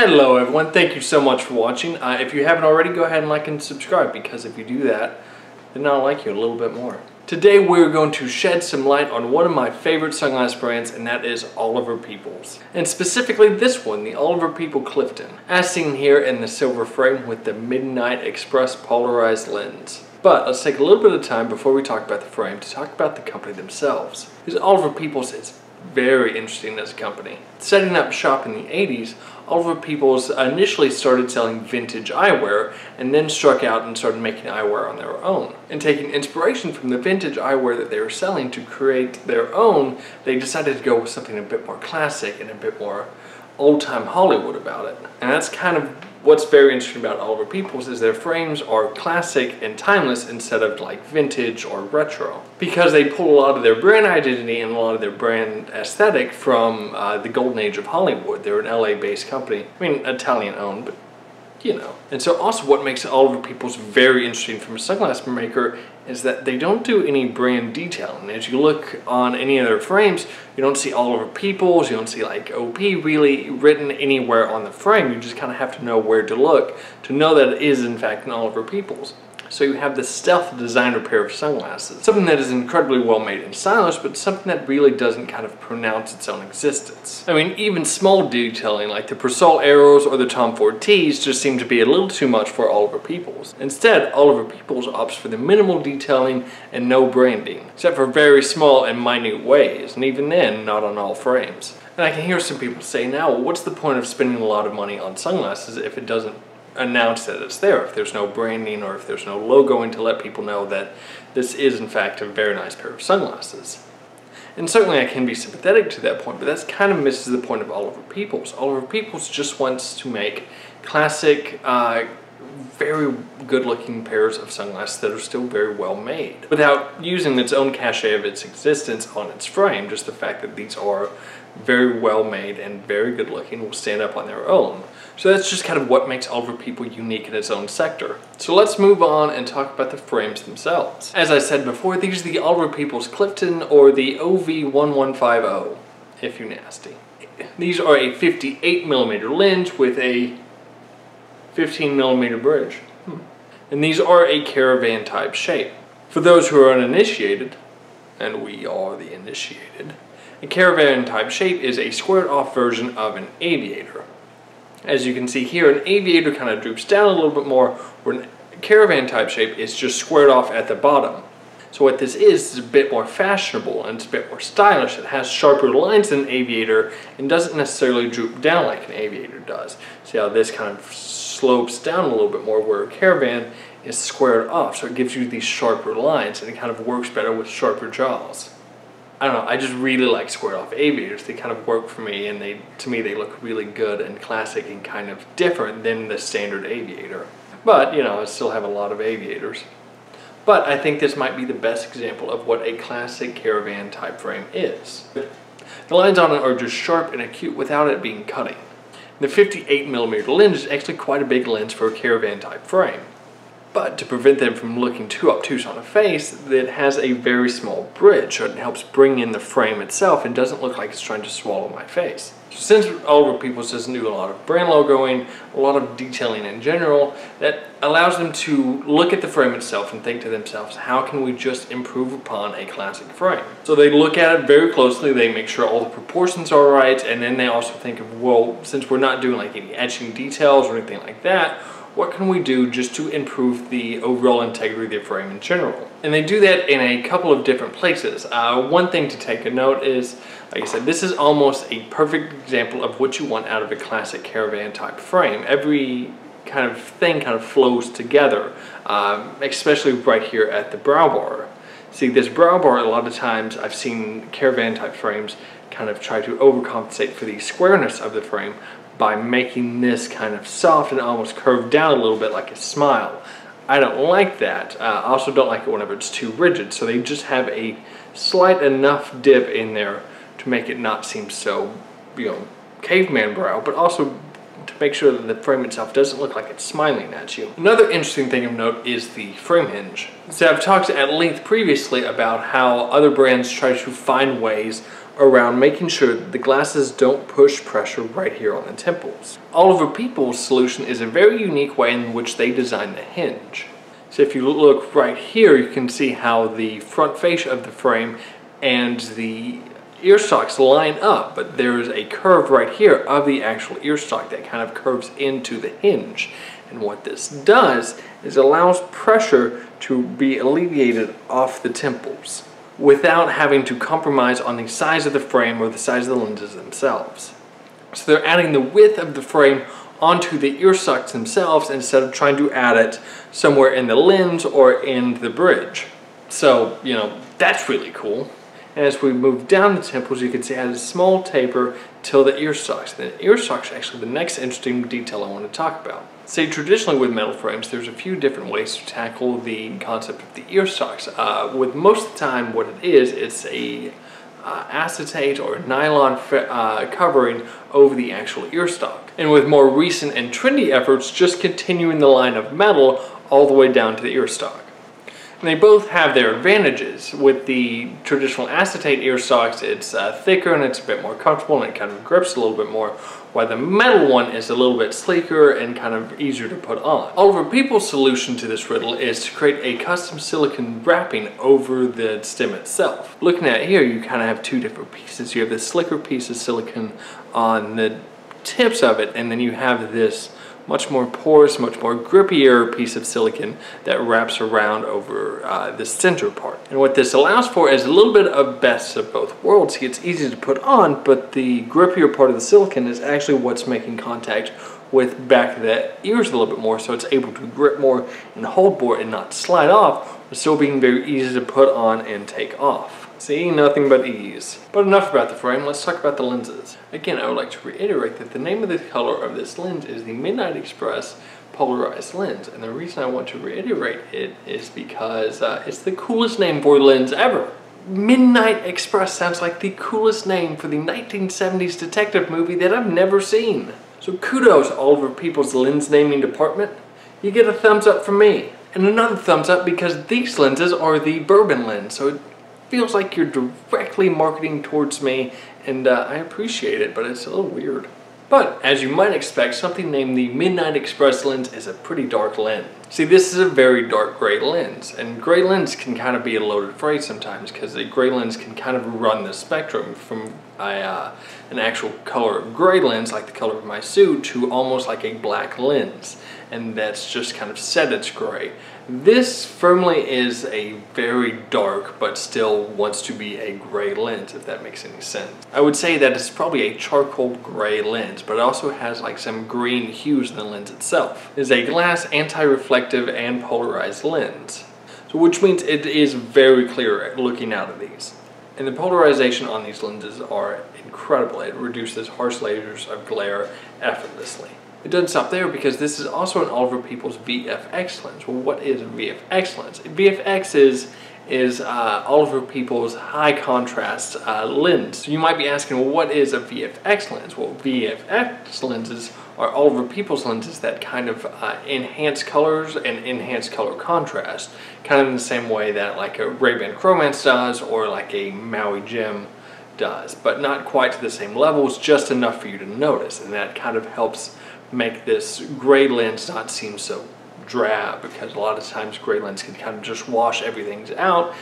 Hello everyone, thank you so much for watching. If you haven't already, go ahead and like and subscribe, because if you do that, then I'll like you a little bit more. Today we're going to shed some light on one of my favorite sunglass brands, and that is Oliver Peoples. And specifically this one, the Oliver Peoples Clifton, as seen here in the silver frame with the Midnight Express polarized lens. But let's take a little bit of time before we talk about the frame to talk about the company themselves, because Oliver Peoples is very interesting as a company. Setting up shop in the 80s, Oliver Peoples initially started selling vintage eyewear and then struck out and started making eyewear on their own. And taking inspiration from the vintage eyewear that they were selling to create their own, they decided to go with something a bit more classic and a bit more old-time Hollywood about it. And that's kind of what's very interesting about Oliver Peoples, is their frames are classic and timeless instead of like vintage or retro, because they pull a lot of their brand identity and a lot of their brand aesthetic from the golden age of Hollywood. They're an LA-based company. I mean, Italian-owned, but you know. And so also what makes Oliver Peoples very interesting from a sunglass maker is that they don't do any brand detailing. As you look on any of their frames, you don't see Oliver Peoples, you don't see like OP really written anywhere on the frame. You just kind of have to know where to look to know that it is in fact an Oliver Peoples. So you have this stealth designer pair of sunglasses, something that is incredibly well made and stylish, but something that really doesn't kind of pronounce its own existence. I mean, even small detailing like the Persol arrows or the Tom Ford T's just seem to be a little too much for Oliver Peoples. Instead, Oliver Peoples opts for the minimal detailing and no branding, except for very small and minute ways, and even then, not on all frames. And I can hear some people say now, well, what's the point of spending a lot of money on sunglasses if it doesn't announce that it's there, if there's no branding or if there's no logoing to let people know that this is in fact a very nice pair of sunglasses. And certainly I can be sympathetic to that point, but that's kind of misses the point of Oliver Peoples. Oliver Peoples just wants to make classic, very good looking pairs of sunglasses that are still very well made without using its own cachet of its existence on its frame. Just the fact that these are very well made and very good looking will stand up on their own. So that's just kind of what makes Oliver Peoples unique in its own sector. So let's move on and talk about the frames themselves. As I said before, these are the Oliver Peoples Clifton, or the OV1150, if you nasty. These are a 58mm lens with a 15mm bridge. And these are a caravan type shape. For those who are uninitiated, and we are the initiated, a caravan type shape is a squared off version of an aviator. As you can see here, an aviator kind of droops down a little bit more, where a caravan type shape is just squared off at the bottom. So what this is a bit more fashionable and it's a bit more stylish. It has sharper lines than an aviator and doesn't necessarily droop down like an aviator does. See how this kind of slopes down a little bit more, where a caravan is squared off. So it gives you these sharper lines and it kind of works better with sharper jaws. I don't know, I just really like squared off aviators. They kind of work for me, and to me they look really good and classic and kind of different than the standard aviator. But, you know, I still have a lot of aviators. But I think this might be the best example of what a classic caravan type frame is. The lines on it are just sharp and acute without it being cutting. The 58mm lens is actually quite a big lens for a caravan type frame. But to prevent them from looking too obtuse on a face, it has a very small bridge, so it helps bring in the frame itself and doesn't look like it's trying to swallow my face. So since Oliver Peoples doesn't do a lot of brand logoing, a lot of detailing in general, that allows them to look at the frame itself and think to themselves, how can we just improve upon a classic frame? So they look at it very closely, they make sure all the proportions are right, and then they also think of, well, since we're not doing like any etching details or anything like that, what can we do just to improve the overall integrity of the frame in general? And they do that in a couple of different places. One thing to take a note is, like I said, this is almost a perfect example of what you want out of a classic caravan type frame. Every kind of thing kind of flows together, especially right here at the brow bar. See, this brow bar, a lot of times I've seen caravan type frames kind of try to overcompensate for the squareness of the frame by making this kind of soft and almost curved down a little bit like a smile. I don't like that. I also don't like it whenever it's too rigid, so they just have a slight enough dip in there to make it not seem so, you know, caveman brow, but also to make sure that the frame itself doesn't look like it's smiling at you. Another interesting thing of note is the frame hinge. So I've talked at length previously about how other brands try to find ways around making sure that the glasses don't push pressure right here on the temples. Oliver Peoples' solution is a very unique way in which they designed the hinge. So if you look right here, you can see how the front face of the frame and the earstocks line up, but there is a curve right here of the actual earstock that kind of curves into the hinge. And what this does is allows pressure to be alleviated off the temples without having to compromise on the size of the frame or the size of the lenses themselves. So they're adding the width of the frame onto the earstocks themselves instead of trying to add it somewhere in the lens or in the bridge. So, you know, that's really cool. And as we move down the temples, you can see it has a small taper till the earstocks. The earstocks are actually the next interesting detail I want to talk about. Say traditionally with metal frames, there's a few different ways to tackle the concept of the earstocks. With most of the time, what it is, it's a acetate or nylon covering over the actual earstock. And with more recent and trendy efforts, just continuing the line of metal all the way down to the earstock. And they both have their advantages. With the traditional acetate earstocks, it's thicker and it's a bit more comfortable and it kind of grips a little bit more, while the metal one is a little bit sleeker and kind of easier to put on. Oliver Peoples' solution to this riddle is to create a custom silicone wrapping over the stem itself. Looking at it here, you kind of have two different pieces. You have this slicker piece of silicone on the tips of it, and then you have this much more porous, much more grippier piece of silicone that wraps around over the center part. And what this allows for is a little bit of best of both worlds. It's easy to put on, but the grippier part of the silicone is actually what's making contact with back of the ears a little bit more, so it's able to grip more and hold more and not slide off, but still being very easy to put on and take off. See, nothing but ease. But enough about the frame, let's talk about the lenses. Again, I would like to reiterate that the name of the color of this lens is the Midnight Express Polarized Lens. And the reason I want to reiterate it is because it's the coolest name for a lens ever. Midnight Express sounds like the coolest name for the 1970s detective movie that I've never seen. So kudos Oliver Peoples' lens naming department. You get a thumbs up from me. And another thumbs up because these lenses are the Bourbon lens, so it feels like you're directly marketing towards me, and I appreciate it, but it's a little weird. But as you might expect, something named the Midnight Express lens is a pretty dark lens. See, this is a very dark gray lens, and gray lens can kind of be a loaded phrase sometimes because the gray lens can kind of run the spectrum from an actual color of gray lens, like the color of my suit, to almost like a black lens, and that's just kind of said it's gray. This firmly is a very dark, but still wants to be a gray lens, if that makes any sense. I would say that it's probably a charcoal gray lens, but it also has like some green hues in the lens itself. It's a glass anti-reflective and polarized lens, so which means it is very clear looking out of these. And the polarization on these lenses are incredible. It reduces harsh lasers of glare effortlessly. It doesn't stop there because this is also an Oliver Peoples VFX lens. Well, what is VFX lens? VFX is Oliver Peoples high contrast lens. So you might be asking, well, what is a VFX lens? Well, VFX lenses are Oliver Peoples lenses that kind of enhance colors and enhance color contrast, kind of in the same way that like a Ray-Ban Chromance does or like a Maui Jim does, but not quite to the same levels, just enough for you to notice, and that kind of helps make this gray lens not seem so drab, because a lot of times gray lens can kind of just wash everything out.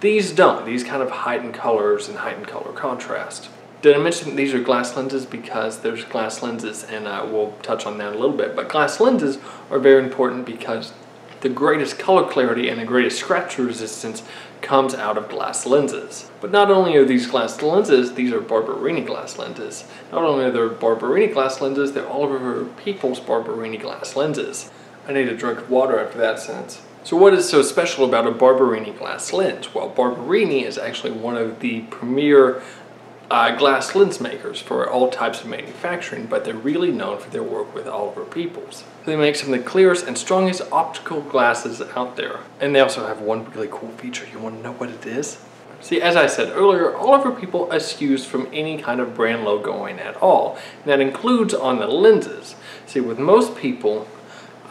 These don't. These kind of heighten colors and heighten color contrast. Did I mention these are glass lenses? Because there's glass lenses, and we'll touch on that a little bit, but glass lenses are very important because the greatest color clarity and the greatest scratch resistance comes out of glass lenses. But not only are these glass lenses, these are Barberini glass lenses. Not only are there Barberini glass lenses, they're Oliver Peoples Barberini glass lenses. I need a drink of water after that sentence. So what is so special about a Barberini glass lens? Well, Barberini is actually one of the premier glass lens makers for all types of manufacturing, but they're really known for their work with Oliver Peoples. They make some of the clearest and strongest optical glasses out there. And they also have one really cool feature. You want to know what it is? See, as I said earlier, Oliver Peoples eschews from any kind of brand logoing at all, and that includes on the lenses. See, with most people,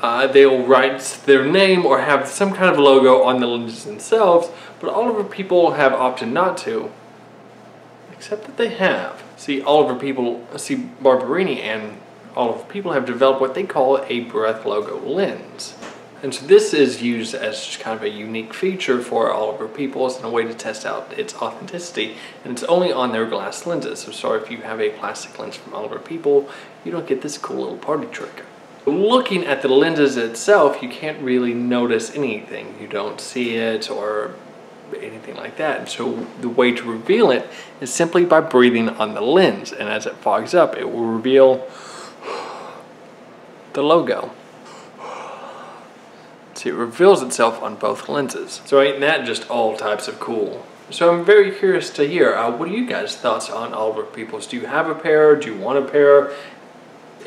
they'll write their name or have some kind of logo on the lenses themselves, but Oliver people have opted not to, except that they have. See, Barberini and Oliver people have developed what they call a breath logo lens. And so this is used as just kind of a unique feature for Oliver Peoples and a way to test out its authenticity. And it's only on their glass lenses. So sorry if you have a plastic lens from Oliver Peoples, you don't get this cool little party trick. Looking at the lenses itself, you can't really notice anything. You don't see it or anything like that. And so the way to reveal it is simply by breathing on the lens. And as it fogs up, it will reveal the logo. It reveals itself on both lenses. So ain't that just all types of cool? So I'm very curious to hear, what are you guys' thoughts on Oliver Peoples? Do you have a pair? Do you want a pair?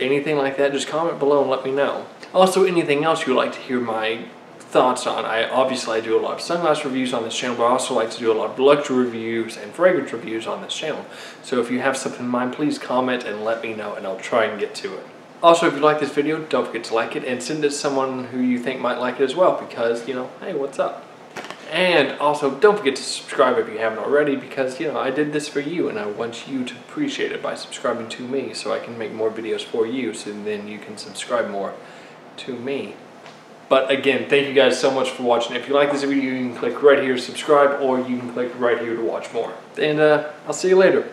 Anything like that? Just comment below and let me know. Also, anything else you would like to hear my thoughts on? I do a lot of sunglass reviews on this channel, but I also like to do a lot of luxury reviews and fragrance reviews on this channel. So if you have something in mind, please comment and let me know and I'll try and get to it. Also, if you like this video, don't forget to like it and send it to someone who you think might like it as well because, you know, hey, what's up? And also, don't forget to subscribe if you haven't already because, you know, I did this for you and I want you to appreciate it by subscribing to me so I can make more videos for you so then you can subscribe more to me. But again, thank you guys so much for watching. If you like this video, you can click right here to subscribe or you can click right here to watch more. And I'll see you later.